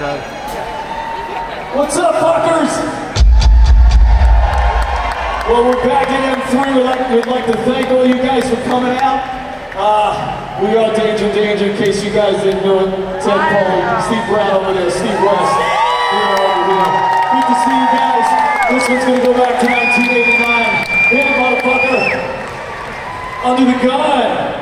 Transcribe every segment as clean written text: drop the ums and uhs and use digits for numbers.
Okay. What's up, fuckers? Well, we're back at M3. We'd like to thank all you guys for coming out. We are Danger, in case you guys didn't know it. Ted Pole, Steve Brown over there, Steve West. Good to see you guys. This one's going to go back to 1989. Hit it, motherfucker. Under the Gun.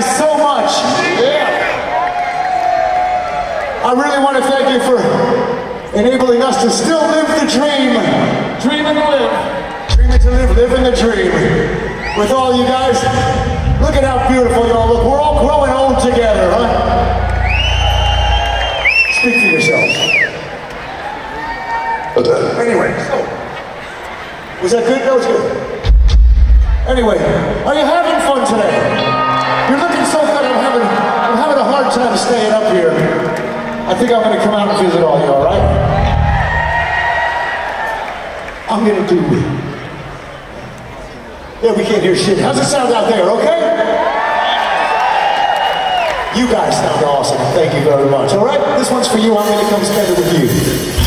guys so much. Yeah. I really want to thank you for enabling us to still live the dream. Dream and live. Dreaming to live, living the dream. With all you guys, look at how beautiful y'all look. We're all growing old together, huh? Speak for yourselves. Anyway, so, was that good? That was good. Anyway, are you having fun today? You're looking so good. I'm having a hard time staying up here. I think I'm going to come out and visit all you, all right? I'm going to do it. Yeah, we can't hear shit. How's it sound out there, okay? You guys sound awesome. Thank you very much, all right? This one's for you. I'm going to come spend it with you.